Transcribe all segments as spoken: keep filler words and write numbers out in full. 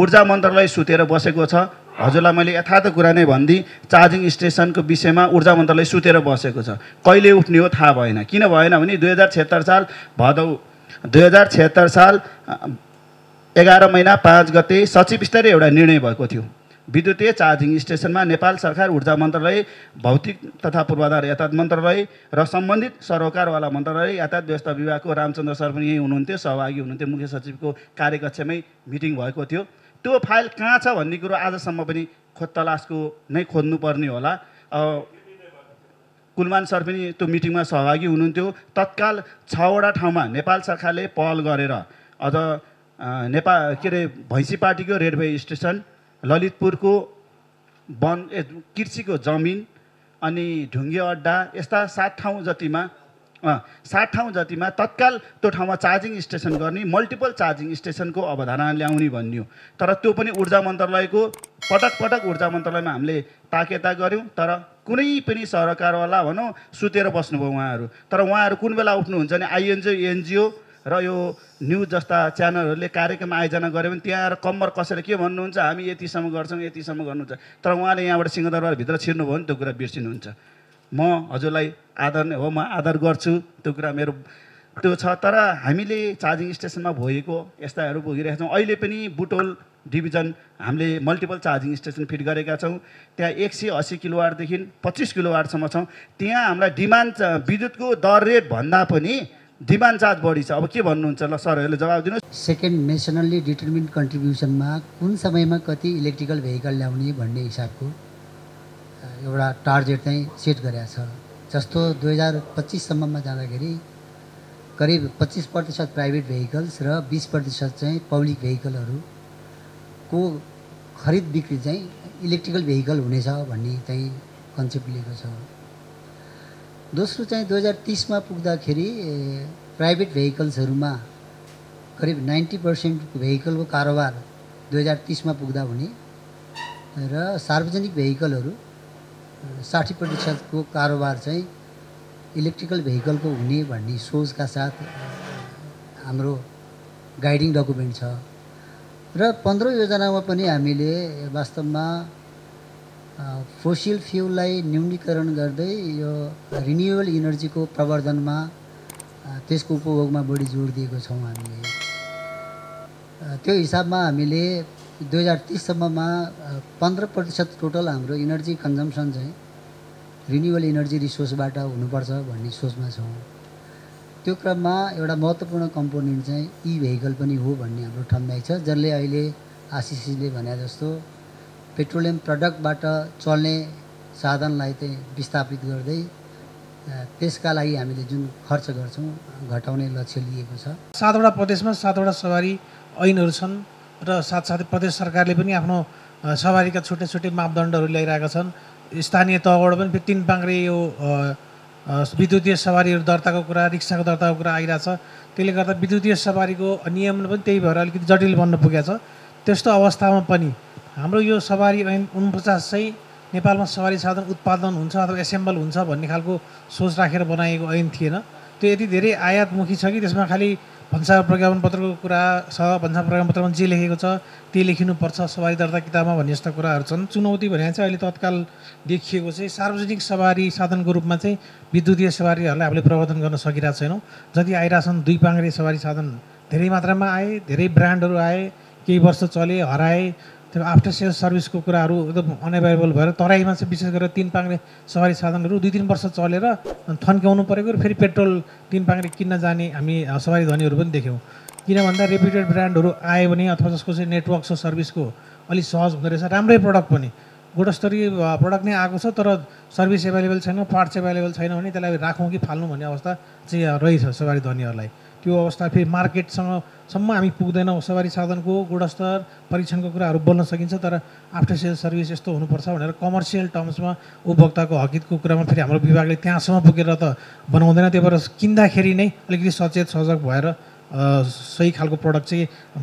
ऊर्जा मन्त्रालय सुतेर बसेको छ। हजुरलाई मैले यथार्थ कुरा नै भन्दी, चार्जिङ स्टेसनको विषयमा ऊर्जा मन्त्रालय सुतेर बसेको छ। कहिले उठ्ने हो थाहा भएन। किन भएन भने दुई हजार छिहत्तर साल भदौ दुई हजार छिहत्तर साल एघार महिना पाँच गते सचिव स्तरीय एउटा निर्णय भएको थियो। विद्युतीय चार्जिङ स्टेसनमा नेपाल सरकार, ऊर्जा मन्त्रालय, भौतिक तथा पूर्वाधार यातायात मन्त्रालय र सम्बन्धित सरोकारवाला मन्त्रालय, यातायात व्यवस्था विभागको रामचन्द्र सर पनि यही हुनुहुन्थ्यो, सहभागी हुनुहुन्थ्यो, मुख्य सचिवको कार्यकक्षमै मिटिङ भएको थियो। त्यो फाइल कहाँ छ भन्ने कुरो आजसम्म पनि खोज तलासको नै खोज्नुपर्ने होला। कुलमान सर पनि त्यो मिटिङमा सहभागी हुनुहुन्थ्यो। तत्काल छवटा ठाउँमा नेपाल सरकारले पहल गरेर अझ नेपाल के अरे भैँसीपाटीको रेडवे स्टेसन, ललितपुरको वन कृषिको जमिन अनि ढुङ्गे अड्डा यस्ता सात ठाउँ जतिमा सात ठाउँ जतिमा तत्काल त्यो ठाउँमा चार्जिङ स्टेसन गर्ने, मल्टिपल चार्जिङ स्टेसनको अवधारणा ल्याउने भनियो। तर त्यो पनि ऊर्जा मन्त्रालयको पटक पटक ऊर्जा मन्त्रालयमा हामीले ताकेता गऱ्यौँ, तर कुनै पनि सरकारवाला भनौँ सुतेर बस्नुभयो उहाँहरू। तर उहाँहरू कुन बेला उठ्नुहुन्छ भने आइएनजिओ एनजिओ र यो न्युज जस्ता च्यानलहरूले कार्यक्रम आयोजना गऱ्यो भने त्यहाँ आएर कम्मर कसेर के भन्नुहुन्छ, हामी यतिसम्म गर्छौँ यतिसम्म गर्नुहुन्छ। तर उहाँले यहाँबाट सिंहदरबारभित्र छिर्नुभयो भने त्यो कुरा बिर्सिनुहुन्छ। म हजुरलाई आदर हो, म आदर गर्छु, त्यो कुरा मेरो त्यो छ। तर हामीले चार्जिङ स्टेसनमा भोगेको यस्ताहरू भोगिरहेका छौँ। अहिले पनि बुटोल डिभिजन हामीले मल्टिपल चार्जिङ स्टेसन फिट गरेका छौँ। त्यहाँ एक सय अस्सी किलोवाटदेखि पच्चिस किलोवाटसम्म छौँ। त्यहाँ हामीलाई डिमान्ड विद्युतको दर रेट भन्दा पनि डिमान्ड चार्ज बढी छ। अब के भन्नुहुन्छ ल सरहरूले जवाब दिनुहोस्। सेकेन्ड नेसनल्ली डिटर्मिन्ड कन्ट्रिब्युसनमा कुन समयमा कति इलेक्ट्रिकल भेहिकल ल्याउने भन्ने हिसाबको एउटा टार्गेट चाहिँ सेट गरेका छ। जस्तो दुई हजार पच्चिससम्ममा जाँदाखेरि करिब पच्चिस प्रतिशत प्राइभेट भेहिकल्स र बिस प्रतिशत चाहिँ पब्लिक भेहिकलहरूको खरिद बिक्री चाहिँ इलेक्ट्रिकल भेहिकल हुनेछ भन्ने चाहिँ कन्सेप्ट लिएको छ। दोस्रो चाहिँ दुई हजार तीसमा पुग्दाखेरि प्राइभेट भेहिकल्सहरूमा करिब नाइन्टी पर्सेंट भेहिकलको कारोबार दुई हजार तीसमा पुग्दा हुने र सार्वजनिक भेहिकलहरू साठी प्रतिशतको कारोबार चाहिँ इलेक्ट्रिकल भेहिकलको हुने भन्ने सोचका साथ हाम्रो गाइडिङ डकुमेन्ट छ। र पन्ध्रौं योजनामा पनि हामीले वास्तवमा फोसियल फ्युललाई न्यूनीकरण गर्दै यो रिन्युएबल इनर्जीको प्रवर्धनमा त्यसको उपभोगमा बढी जोड दिएको छौँ हामीले। त्यो हिसाबमा हामीले दुई हजार तीससम्ममा पन्ध्र प्रतिशत टोटल हाम्रो इनर्जी कन्जम्सन चाहिँ रिन्युएबल इनर्जी रिसोर्सबाट हुनुपर्छ भन्ने सोचमा छौँ। त्यो क्रममा एउटा महत्त्वपूर्ण कम्पोनेन्ट चाहिँ ई भेहिकल पनि हो भन्ने हाम्रो ठम्बाइ छ, जसले अहिले आसिसीले भने जस्तो पेट्रोलियम प्रडक्टबाट चल्ने साधनलाई चाहिँ विस्थापित गर्दै त्यसका लागि हामीले जुन खर्च गर्छौँ घटाउने लक्ष्य लिएको छ। सातवटा प्रदेशमा सातवटा सवारी ऐनहरू छन् र साथसाथै प्रदेश सरकारले पनि आफ्नो सवारीका छुट्टै छुट्टै मापदण्डहरू ल्याइरहेका छन्। स्थानीय तहबाट पनि तिन पाङ्रे यो विद्युतीय सवारीहरू दर्ताको कुरा, रिक्साको दर्ताको कुरा आइरहेछ। त्यसले गर्दा विद्युतीय सवारीको नियमन पनि त्यही भएर अलिकति जटिल बन्न पुगेको छ। त्यस्तो अवस्थामा पनि हाम्रो यो सवारी ऐन उनपचास चाहिँ नेपालमा सवारी साधन उत्पादन हुन्छ अथवा एसेम्बल हुन्छ भन्ने खालको सोच राखेर बनाएको ऐन थिएन। त्यो यति धेरै आयातमुखी छ कि त्यसमा खालि भन्सार प्रज्ञापन पत्रको कुरा छ, भन्सार प्रज्ञापन पत्रमा जे लेखेको छ त्यही लेखिनुपर्छ सवारी दर्ता किताबमा भन्ने जस्ता कुराहरू छन्। चुनौती भने चाहिँ अहिले तत्काल देखिएको चाहिँ सार्वजनिक सवारी साधनको रूपमा चाहिँ विद्युतीय सवारीहरूलाई हामीले प्रवर्धन गर्न सकिरहेको छैनौँ। जति आइरहेछन् दुई पाङ्रे सवारी साधन धेरै मात्रामा आए, धेरै ब्रान्डहरू आए, केही वर्ष चले, हराए। त्यो आफ्टर सेल सर्भिसको कुराहरू एकदम अनएभाइलेबल भएर तराईमा चाहिँ विशेष गरेर तिन पाङ्रे सवारी साधनहरू दुई तिन वर्ष चलेर थन्क्याउनु परेको, फेरि पेट्रोल तिन पाङ्रे किन्न जाने हामी सवारी धनीहरू पनि देख्यौँ। किन भन्दा रेप्युटेड ब्रान्डहरू आयो भने अथवा जसको चाहिँ नेटवर्क छ सर्भिसको अलिक सहज हुँदो रहेछ। राम्रै प्रडक्ट पनि गुणस्तरीय प्रडक्ट नै आएको छ, तर सर्भिस एभाइलेबल छैन, पार्ट्स एभाइलेबल छैन भने त्यसलाई राखौँ कि फाल्नु भन्ने अवस्था चाहिँ रहेछ सवारी धनीहरूलाई। त्यो अवस्था फेरि मार्केटसँगसम्म हामी पुग्दैनौँ। सवारी साधनको गुणस्तर परीक्षणको कुराहरू बोल्न सकिन्छ, तर आफ्टर सेल सर्भिस यस्तो हुनुपर्छ भनेर कमर्सियल टर्म्समा उपभोक्ताको हकितको कुरामा फेरि हाम्रो विभागले त्यहाँसम्म पुगेर त बनाउँदैन। त्यही भएर किन्दाखेरि नै अलिकति सचेत सजग भएर सही खालको प्रडक्ट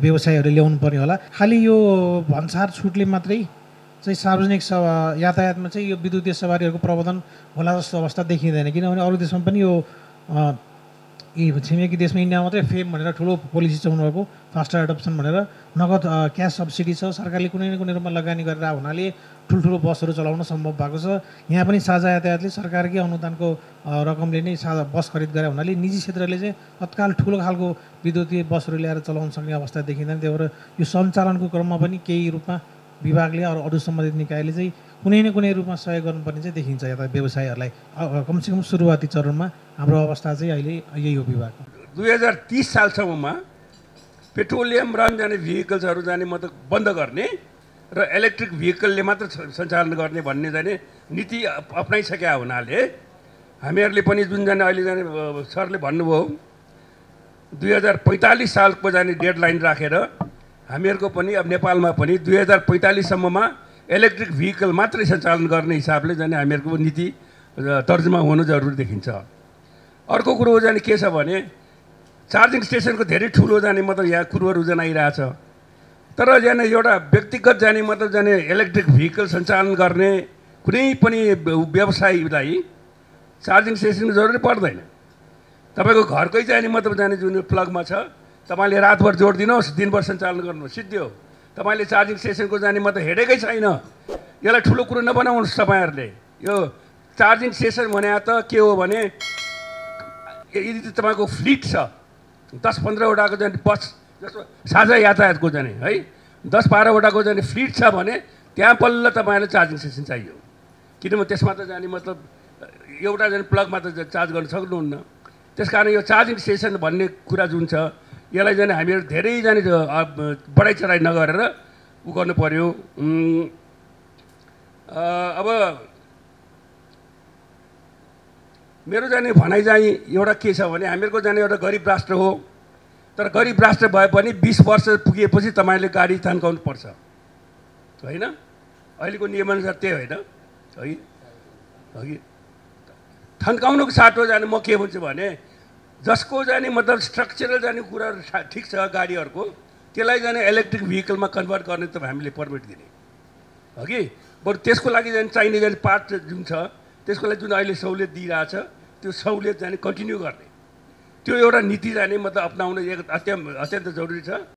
चाहिँ व्यवसायीहरूले ल्याउनु पर्ने होला। खालि यो भन्सार छुटले मात्रै चाहिँ सार्वजनिक सवा यातायातमा चाहिँ यो विद्युतीय सवारीहरूको प्रवर्धन होला जस्तो अवस्था देखिँदैन। किनभने अरू देशमा पनि यो ये छिमेकी देश में इंडिया मात्रै फेम भनेर ठूलो पोलिसी छ उनीहरुको फास्टर एडप्सन भनेर। नगद क्याश सब्सिडी छ, सरकारले कुनै न कुनै रूपमा लगानी गरेर हुनाले ठुल्ठुलो बसहरु चलाउन सम्भव भएको छ। यहाँ पनि साझा यातायातले सरकारकै अनुदानको रकमले नै साझा बस खरिद गरे हुनाले निजी क्षेत्रले चाहिँ तत्काल ठूलो खालको विद्युतीय बसहरु ल्याएर चलाउन सक्ने अवस्था देखिँदैन। त्यही भएर यो सञ्चालनको क्रममा पनि केही रूपमा विभागले अरु अरु सम्बन्धित निकायले चाहिँ कुनै न कुनै रूपमा सहयोग गर्नुपर्ने चाहिँ देखिन्छ। या त व्यवसायीहरूलाई कमसेकम सुरुवाती चरणमा हाम्रो अवस्था चाहिँ अहिले यही हो। विभाग दुई हजार तीस सालसम्ममा पेट्रोलियम रन जाने भेहिकल्सहरू जाने मतलब बन्द गर्ने र इलेक्ट्रिक भेहिकलले मात्र सञ्चालन गर्ने भन्ने जाने नीति अपनाइसकेका हुनाले हामीहरूले पनि जुन जाने अहिले जाने सरले भन्नुभयो दुई हजार पैँतालिस सालको जाने डेडलाइन राखेर हामीहरूको पनि अब नेपालमा पनि दुई हजार पैँतालिस सम्ममा इलेक्ट्रिक भेहिकल मात्रै सञ्चालन गर्ने हिसाबले जाने हामीहरूको नीति तर्जुमा हुनु जरुरी देखिन्छ। अर्को कुरो जाने के छ भने चार्जिङ स्टेसनको धेरै ठुलो जाने मतलब यहाँ कुरोहरू जान आइरहेछ, तर जाने एउटा व्यक्तिगत जाने मतलब जाने इलेक्ट्रिक भेहिकल सञ्चालन गर्ने कुनै पनि व्यवसायीलाई चार्जिङ स्टेसनको जरुरी पर्दैन। तपाईँको घरकै जाने मतलब जाने जुन प्लगमा छ तपाईँले रातभर जोड दिनुहोस्, दिनभर सञ्चालन गर्नुहोस्, सिद्धि हो। तपाईले चार्जिङ स्टेसनको जाने म त हेरेकै छैन। यसलाई ठुलो कुरो नबनाउनुहोस्। तपाईहरुले यो चार्जिङ स्टेसन भने त के हो भने यदि तपाईको फ्लिट छ दस पन्ध्रवटाको जाने बस जस्तो साझा यातायातको जाने है दस बाह्रवटाको जाने फ्लिट छ भने त्यहाँ बल्ल तपाईहरुलाई चार्जिङ स्टेसन चाहियो, किनभने त्यसमा त जाने मतलब एउटा जाने प्लगमा त चार्ज गर्न सक्नुहुन्न। त्यसकारण यो चार्जिङ स्टेसन भन्ने कुरा जुन छ यसलाई जाने हामीहरू धेरै जाने बढाइ चढाइ नगरेर उ गर्नु पर्यो। अब मेरो जाने भनाइ चाहिँ एउटा के छ भने हामीहरूको जाने एउटा गरिब राष्ट्र हो, तर गरिब राष्ट्र भए पनि बीस वर्ष पुगेपछि तपाईँले गाडी तन्काउनु पर्छ होइन। अहिलेको नियमअनुसार त्यही होइन है अघि तन्काउनुको साटो जाने म के भन्छु भने जसको जाने मतलब स्ट्रक्चरल जाने कुरा ठिक छ गाडीहरूको त्यसलाई जाने इलेक्ट्रिक भेहिकलमा कन्भर्ट गर्ने त हामीले पर्मिट दिने हो कि बरु त्यसको लागि जाने चाहिने जाने पार्ट जुन छ त्यसको लागि जुन अहिले सहुलियत दिइरहेछ त्यो सहुलियत जाने कन्टिन्यू गर्ने त्यो एउटा नीति जाने मतलब अप्नाउन एक अत्यन्त अत्यन्त जरुरी छ।